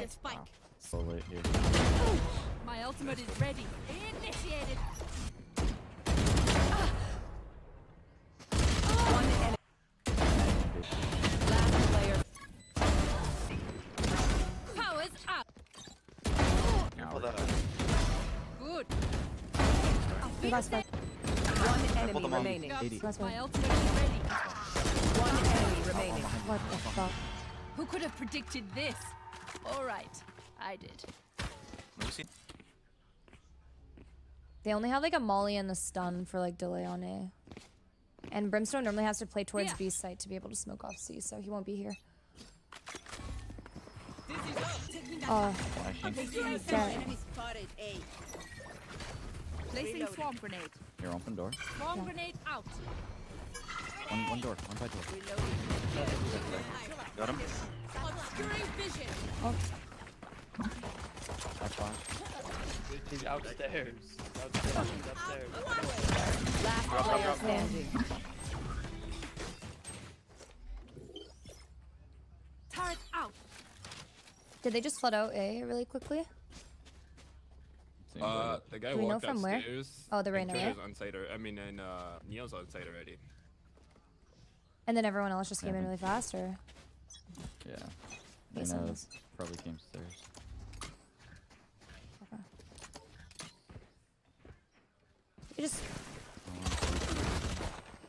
planted a spike. Oh, wait, here. My ultimate is ready. Initiated. Last one. One enemy remaining. My ultimate is ready. One enemy remaining. What the fuck? Who could have predicted this? All right, I did. They only have like a molly and a stun for like delay on A. And Brimstone normally has to play towards B's site to be able to smoke off C, so he won't be here. Oh, he's dead. Placing swamp grenade. Here, open door. Swamp grenade out. One door, one side door. Got him. Obscuring vision. Oh. That's fine. He's outstairs. He's upstairs. Last player standing. Turret out. Did they just flood out A really quickly? The guy walked upstairs. Oh, the Reyna. Neil's on site already. And then everyone else just came in really fast, or? Yeah. Reyna probably came upstairs. Okay. You just.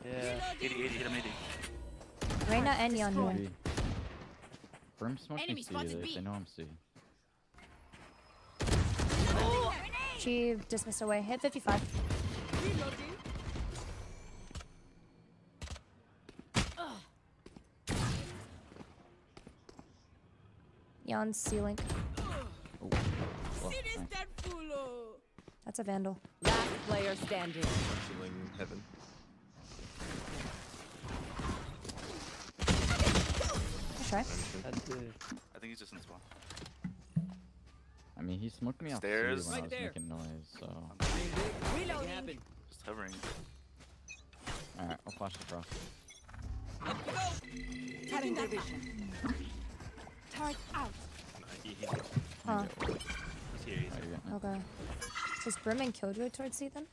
Yeah. Reyna and Neil here. Brim smoking C either. They know I'm C. She dismissed away. Hit 55. Yon ceiling. Oh. Well, that's a vandal. Last player standing. Ceiling heaven. I'll try. I think he's just in the spawn. I mean, he smoked me off stairs when I was making noise, so... Just hovering. Alright, I'll flash the cross. Target out. Huh. Okay. Does Brim and Killjoy towards C then?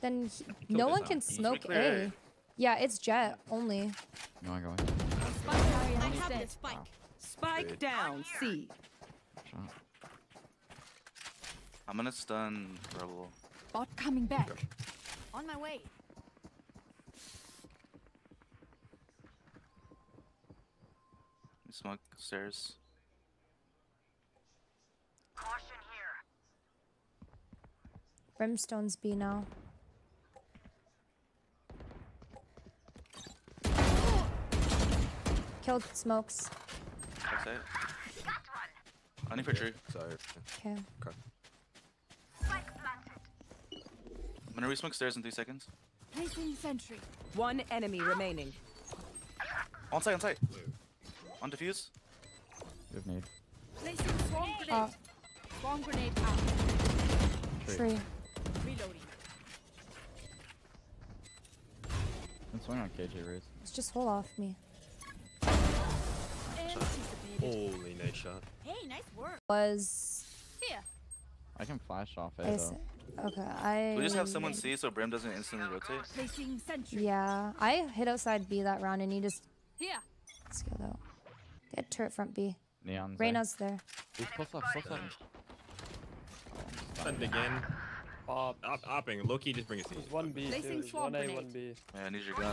Then no one can smoke A. Yeah, it's Jet only. No, I go ahead. I have the spike. Spike down C. I'm gonna stun Rebel. Bot coming back. Okay. On my way. Smoke stairs. Caution here. Brimstone's B now. Killed smokes. That's it. Only for true. Sorry. Okay. I'm gonna re-smoke stairs in 3 seconds. Placing sentry. One enemy remaining. On site, on site. On defuse. You have need. Placing swarm grenade. Swarm grenade out. Tree. Reloading. That's one on KJ Rays. It's just hold off me. Holy nice shot. Hey, nice work. Was here. I can flash off it though. Okay, we just have someone C so Brim doesn't instantly rotate. Yeah, I hit outside B that round and he just scaled out. They had turret front B. Neon's Reyna's there. He's close up. Stunned again. Opping. Loki just bring a C. There's one B. There's one A, one B. Yeah, I need your gun. I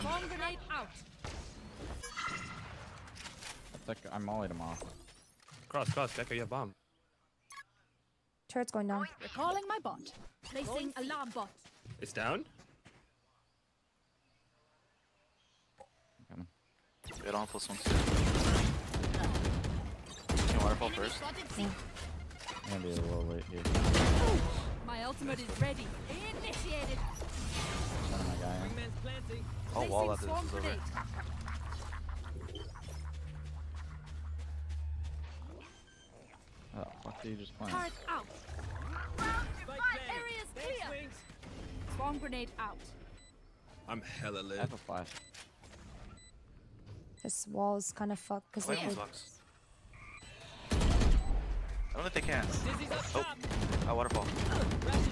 mollied him off. Cross, Becca, you have bomb. Turret's going down. Recalling my bot. Placing alarm bot. It's down? Get on plus one. Can waterfall first? I'm gonna be a little late here. My ultimate is ready. Initiated. Oh, wall at this is over. Oh, what did you just find? Turret out. Area's clear. Bomb grenade out. I'm hella lit. I have a flash. This wall is kind of fucked because I don't think they can. Oh, a waterfall.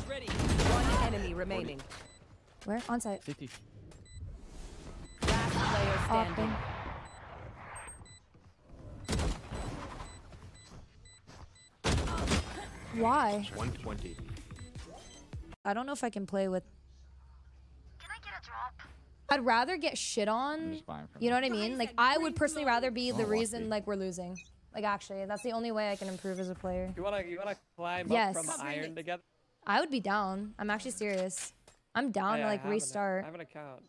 Ready. One enemy remaining. 40. Where? On site. CT. Last player standing. Open. Why? 120. I don't know if I can play with. Can I get a drop? I'd rather get shit on. You know what I mean? Like, I would personally rather be the reason like we're losing. Like, actually, that's the only way I can improve as a player. You wanna climb up from iron together? I would be down. I'm actually serious. I'm down to like restart. I have an account.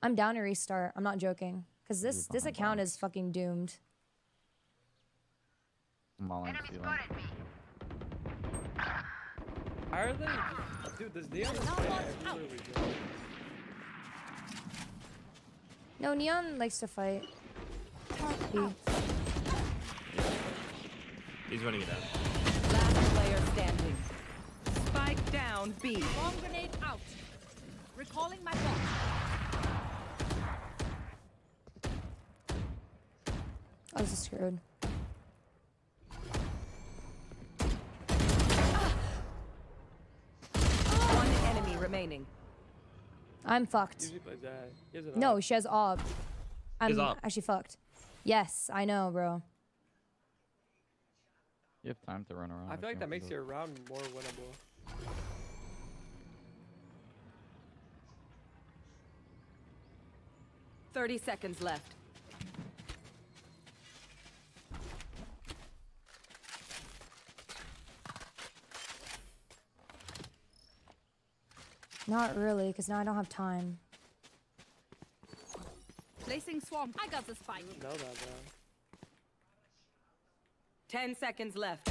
I'm down to restart. I'm not joking. Cause this account is fucking doomed. Are they? Dude, this deal is absolutely good. No, Neon likes to fight. He's running it out. Last player standing. Spike down B. Bomb grenade out. Recalling my bomb. I was just screwed. Remaining. I'm fucked. No, she has ob. I'm actually fucked. Yes, I know, bro. You have time to run around. I feel like that makes your round more winnable. Thirty seconds left. Not really, because now I don't have time. Placing swamp. I got the spike. I didn't know that, bro. 10 seconds left.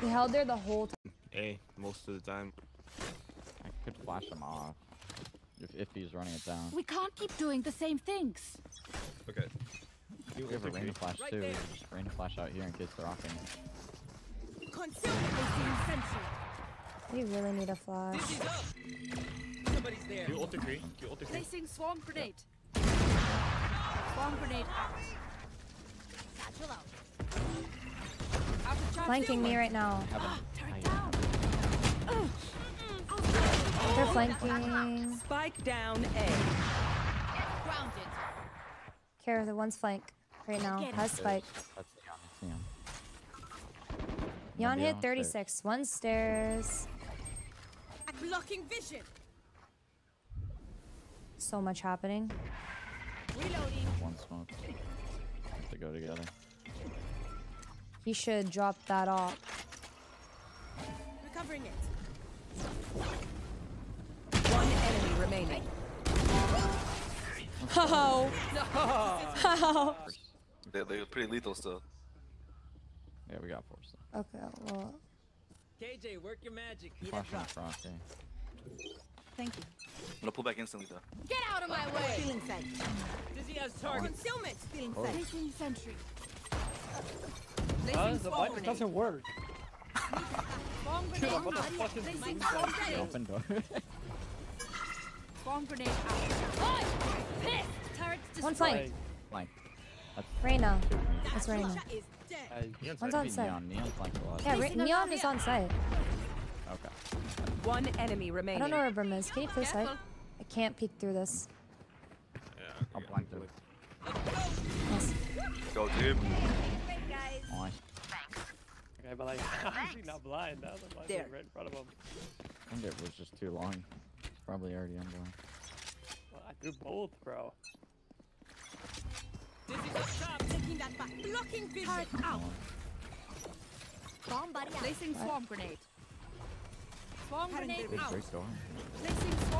He held there the whole time. Hey, most of the time. I could flash him off. If he's running it down. We can't keep doing the same things. Okay. You have a rain to flash too. Just rain to flash out here in case they're offing. Consume the sensor. You really need a flash. This is up. Somebody's there. You ult agree. You ult agree. Placing swarm grenade. Yep. Swarm grenade out. Satchel out. Flanking me right now. They're flanking. Spike down A. Grounded. Kara, the one's flank right now. Has spike. Yon hit 36. One stairs. I'm blocking vision. So much happening. Reloading. One smoke. Have to go together. He should drop that off. Recovering it. One enemy remaining. Oh. No. Oh. They're pretty lethal still. Yeah, we got 4. Okay, well. KJ, work your magic. Thank you. I'm gonna pull back instantly, though. Get out of my way! Feeling sight. Dizzy has targets. Concealment. Feeling sight. Placing sentry. The button doesn't work. Bomb grenade out. Placing bomb grenade. Open door. Bomb grenade out. One flank. Flank. Reyna. That's Reyna. One's on site. Yeah, Neon is on site. Okay. One enemy remaining. I don't know where Brim is. Can you clear site? I can't peek through this. Yeah, I'll blind through it. Yes. Go, dude. Okay, but like, I'm actually not blind. That was like right in front of him. I think it was just too long. It's probably already unblind. Well, I threw both, bro. Taking that back. Blocking vision. Out. Bomb buddy. Placing swarm grenade. Swarm grenade out. Placing swarm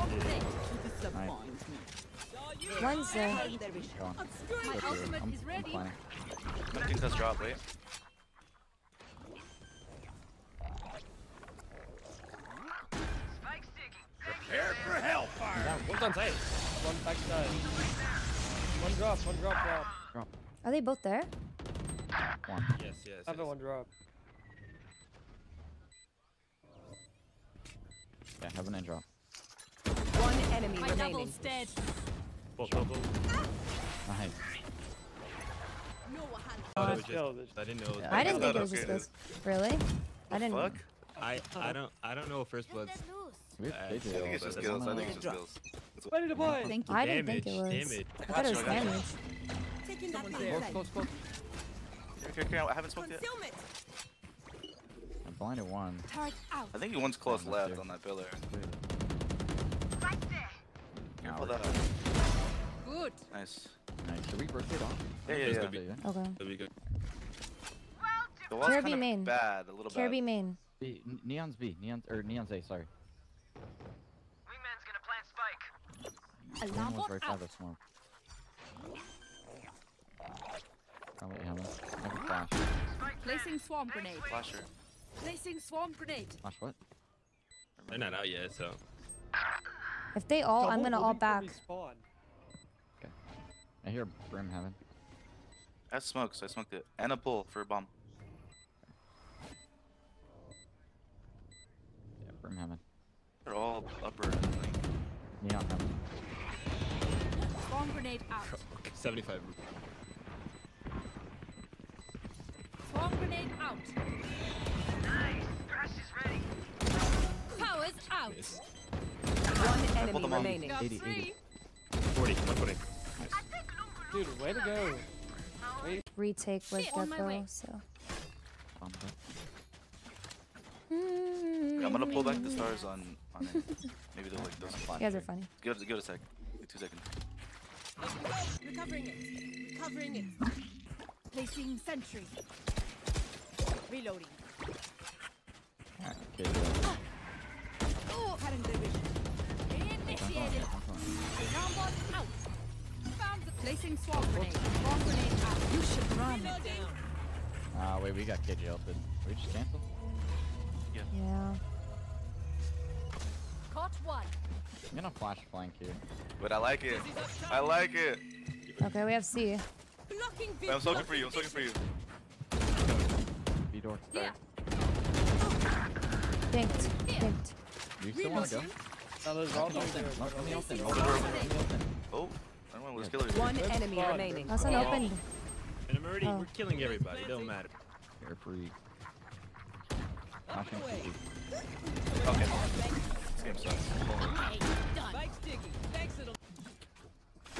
grenade. One's there. My ultimate is ready. I think that's drop, wait. Spike sticking. Prepare for hellfire. Yeah, one's on site. One backside. One drop. Are they both there? One. Yes. Another one drop. Yeah, have an end drop. One enemy remaining. Both. Nice. No, just I didn't know. Yeah, I didn't think it was just this. Really? I didn't. Fuck. I don't know first blood. I think it's just skills. I think it's just skills. Why did it buy? I didn't think it was. I thought it was damage. Someone's there. Close. Okay, I haven't smoked yet. I'm blinded one. I think one's close left on that pillar. Right there. Careful that out. Good. Nice. Should we rotate off? Yeah. Okay. That'd be good. The wall's kind of main. Bad, a little bad. Kirby main. Neon's B. Neon's A, sorry. Wingman's gonna plant spike. Neon was right out of swamp. Oh wait, how much? Placing swarm grenade. Flasher. Placing swarm grenade. Flash what? They're not out yet, so. If they all, I'm gonna all back. Okay. I hear Brim heaven. That smokes. I smoked it. And a pull for a bomb. Yeah, Brim heaven. They're all upper. Yeah, heaven. Swarm grenade out. 75. Swarm grenade out. Nice. Crash is ready. Powers out. Nice. One enemy remaining. 80. 40. 140. Nice. Dude, way to go. Retake was Deco, so. Yeah, I'm gonna pull back the stars on it. Maybe they'll like those. You guys are funny. Give it a sec. 2 seconds. Recovering it. Placing sentry. Reloading. Okay. Oh, current division. Initiated. Rombot out. Found the placing swamp grenade. Swamp grenade out. You should run. Reloading. Wait, we got KJL. Did we just cancel? Yeah. Caught one. I'm gonna flash flank here. But I like it. I like it. Okay, we have C. Wait, I'm looking for you. B door. Yeah. Dinked. Do you still want to go? No, there's all open. Oh, everyone was killers. One enemy remaining. That's an open. And I'm already. We're killing everybody. Don't matter. Air free. Okay. This game sucks.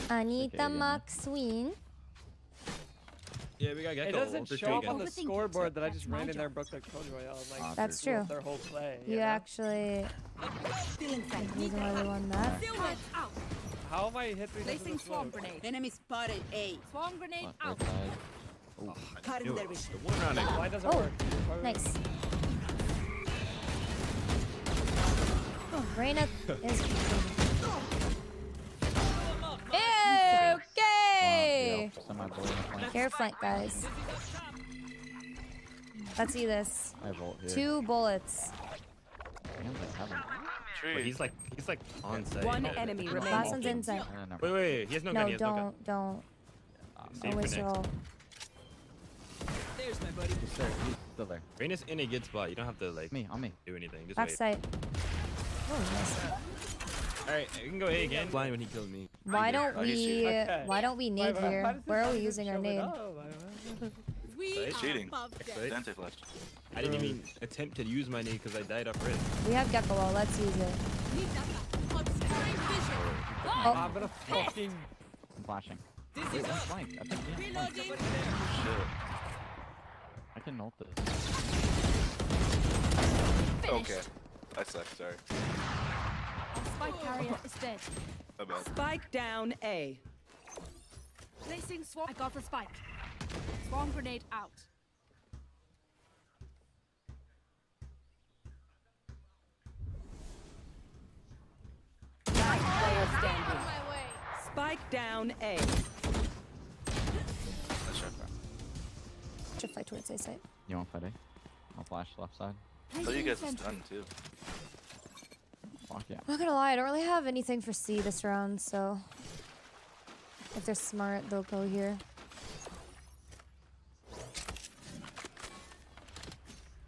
Anita McSween. Yeah, we got Gecko. It doesn't show up on the scoreboard that I just ran in there and broke their Killjoy out. Like, that's true. Their whole play. You actually... He's another one that. How am I hit through this? Placing swarm grenade. Enemy spotted A. Swarm grenade out. Oh, I knew it. Why doesn't it work? Nice. Oh, Reyna is... Ew! Okay! Air flank, guys. Let's see this. Two bullets. Wait, he's like on site. One enemy remaining. Last one's inside. Wait. He has no gun. No, don't. Always roll. There's my buddy. He's still there. Reyna's in a good spot. You don't have to like do anything. Just left site. Oh, nice. Alright, you can go A again. Blind when he killed me. Why don't we nade here? Where are we using our nade? It's cheating. I didn't even attempt to use my nade because I died up red. We have Gecko Wall, let's use it. Oh. I'm gonna fucking... I'm flashing. Wait, I'm flanked. Shit. I can ult this. Okay. I suck, sorry. Spike carrier is dead. Spike down A. Placing swarm. I got the spike. Swarm grenade out. Spike player standing. Spike down A. Should fight towards A site. You want to fight A? I'll flash left side. I thought you guys were stunned too. Yeah. I'm not gonna lie, I don't really have anything for C this round, so if they're smart, they'll go here.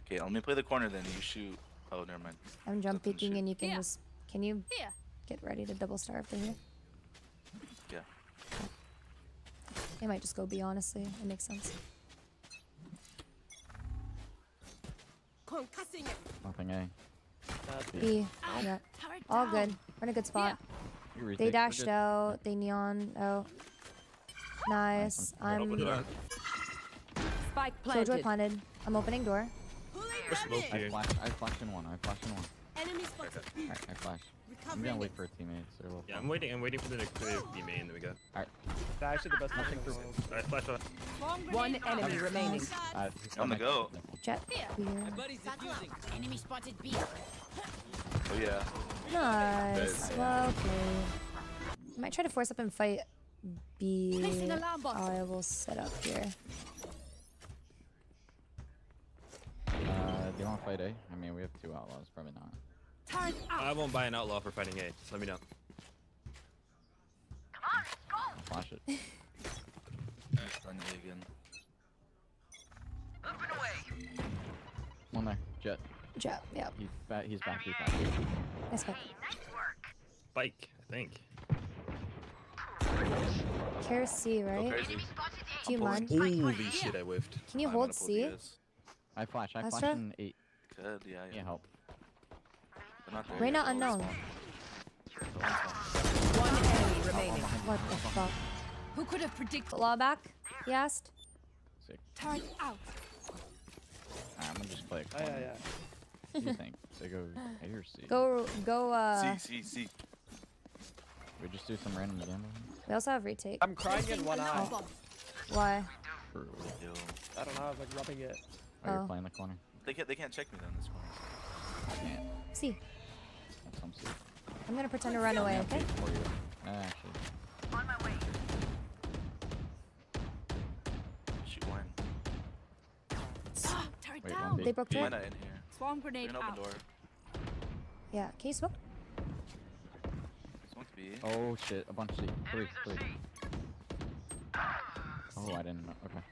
Okay, let me play the corner then. You shoot. Oh, never mind. I'm jump peeking, and you can just. Can you get ready to double star if they're here? Yeah. They might just go B, honestly. It makes sense. Nothing A. B. Yeah. All good. We're in a good spot. They dashed out. They neon out. Nice. I'm... Killjoy planted. I'm opening door. I flashed in one. Alright, I flashed. I'm gonna wait for a teammate. So yeah, I'm waiting for the next player to be main, and then we go. Alright. That actually the best nothing through. Alright, flash off. One enemy remaining. On the go. Jet. My buddy's defusing. Enemy spotted B. Oh yeah. Nice. Well, okay. I might try to force up and fight B. I will set up here. Do you want to fight A? I mean, we have two outlaws, probably not. I won't buy an outlaw for fighting A. Just let me know. Come on, let's go. Flash it. Alright, on the A again. Open away. One there. Jet. Jet. Yep. He's back. He's back. Nice fight. Hey, nice work. Spike, I think. Care C, right? Okay. Do you mind? Holy shit! I whiffed. Can you hold C? I flash in 8. Good. Yeah. Yeah. Can't help. Right now, unknown. One enemy remaining. What the fuck? Who could have predicted? Law back? He asked. Sick. Turn out. I'm gonna just play. Oh, yeah, yeah. You think? They go A or C? Go. C. We just do some random gambling. We also have retake. I'm crying in one eye. Why? I don't know. I was like rubbing it. Oh, you're playing the corner. They can't check me down this corner. I can't. See. I'm gonna pretend to run away, okay? Actually. On my way. Shoot one. Wait, down. They broke door. Swarm grenade out. Door. Yeah, can you smoke? Smoke B. Oh shit, a bunch of C. Three. Oh, I didn't know. Okay.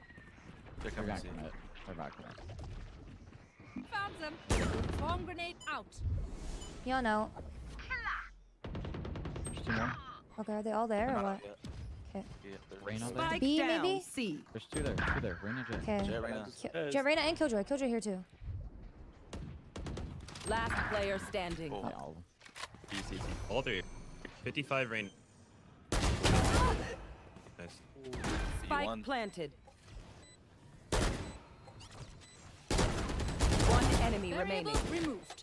They're coming back from it. They're back from it. Found them. Bomb grenade out. Y'all know. Okay, are they all there or what? Okay. Yeah, B down. Maybe? C. There's two there. Reyna, Jet. Okay. Jet, Reyna, and Killjoy. Killjoy here too. Last player standing. Oh. All three. 55 Reyna. Nice. Spike planted. Enemy remaining. Removed.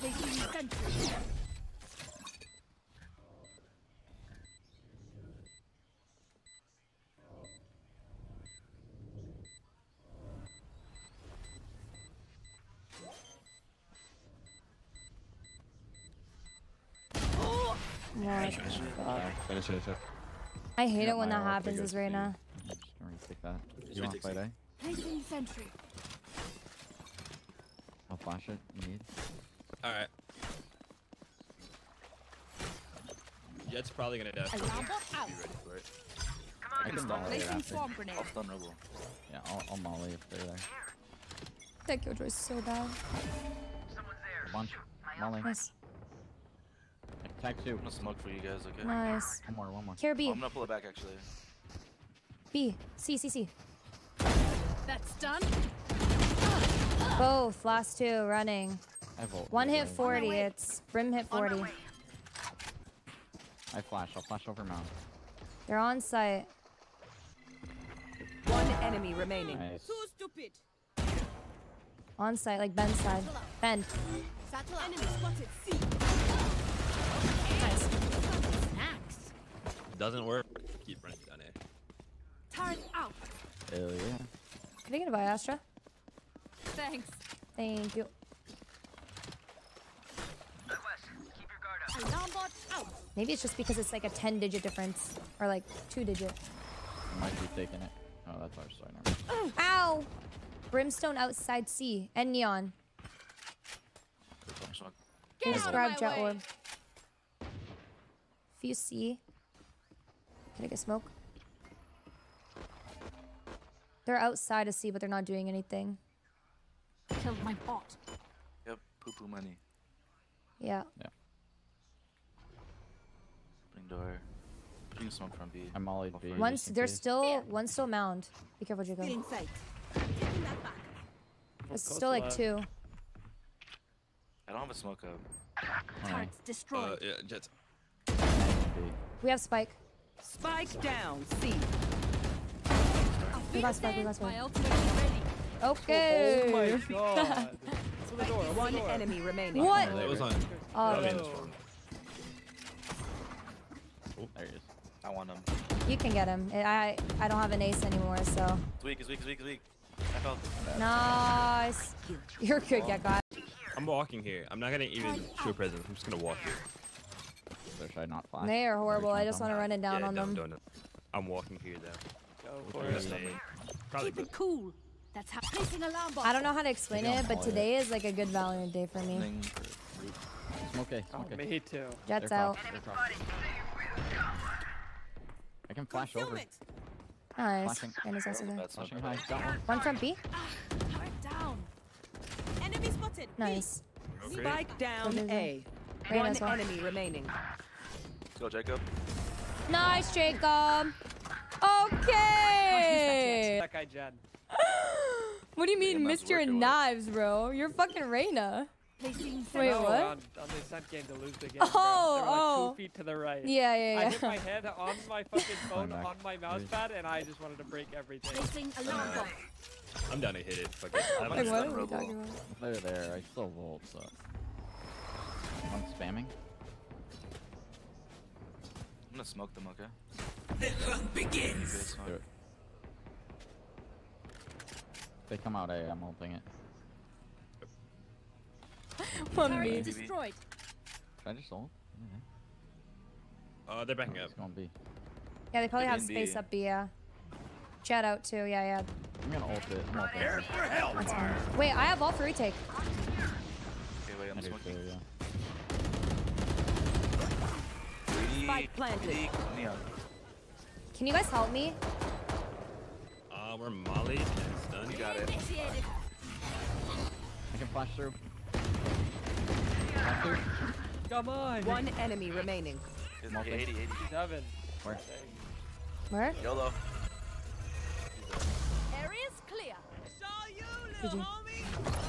Taking sentry. Oh my God. Finish it. I hate it when that happens, is Reyna. I'm just gonna retake that. You want to fight A? Placing sentry. I'll flash it. You need. Alright. Jet's probably gonna dash. Be ready for it. I can molly it after. I'll stun Rebel. Yeah, I'll molly if they're there. That Killjoy's so bad. A bunch. Molly. Nice. Tag 2. I'm gonna smoke for you guys, okay? Nice. One more. Care B. Oh, I'm gonna pull it back, actually. B. C. That's done. Both. Last two. Running. One hit 40. It's Brim hit 40. I flash. I'll flash over Mount. They're on site. One enemy remaining. Nice. Too stupid. On site, like Ben's side. Ben. Enemy spotted C. Nice. Doesn't work. Keep running down here. Turn out. Hell yeah. Can I get a buy Astra? Thanks. Thank you. Keep your guard up. Alarm out. Maybe it's just because it's like a 10-digit difference. Or like 2-digit. I might be taking it. Oh, that's our sign. Ow! Brimstone outside C. And Neon. Let's grab Jet Orb. If you see, can I get smoke? They're outside of C, but they're not doing anything. Killed my bot. Yep, poo money. Yeah. Bring door. I'm smoke from B. I'm mollied B. One's, there's still, one's still mound. Be careful, Jacob. There's still like two. I don't have a smoke up. Targets destroyed. Yeah, jets. We have spike. Spike down, C. We got spike, we got spike. Okay. Oh my god. The door, one the enemy remaining. What? It was on. Oh, there he is. I want him. You can get him. I don't have an ace anymore, so. It's weak. It's weak. It's weak. It's weak. I felt bad. Nice. You're good, get guy. I'm walking here. I'm not gonna even shoot a present. I'm just gonna walk here. Or should I not fly? They are horrible. I just want to run it down on them. Don't. I'm walking here though. Go for it. Keep it cool. That's how I don't know how to explain it, but today is like a good Valorant day for me. Okay, okay. Me too. Jets out. I can flash over. Nice. And it's also there. One from B. Nice. Spike down A. One enemy remaining. Let's go, Jacob. Nice, Jacob. Okay. That guy, Jed. What do you mean, missed your knives, bro? You're fucking Reyna. Wait, what? On this end game to lose the game, oh, like 2 feet to the right. Yeah, yeah, yeah. I hit my head on my fucking phone, on my mouse pad, and I just wanted to break everything. I'm down to hit it. Fuck it. I'm like, what are we talking about? They're there. I still rolled, so. I'm spamming. I'm gonna smoke them, okay? The run begins! Do it. They come out A, I'm holding it. One B. Destroyed. Should I just hold? Yeah. They're backing up. Going B. Yeah, they probably have space up B, yeah. Chat out too, yeah, yeah. I'm gonna ult it. I'm here for hellfire. Wait, I have all for retake. Okay, wait, I'm smoking. Too, yeah. Spike planted. Can you guys help me? We're mollied and stunned. You got it. I can flash through. Flash through. Come on. One enemy remaining. 87. Where? Where? YOLO. Area's clear. Saw you, little homie.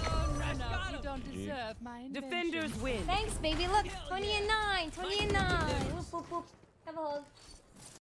Oh, no, you don't deserve my invention. Defenders win. Thanks, baby. Look, 20 and 9. 20 and 9. Whoop, whoop, whoop. Have a hold.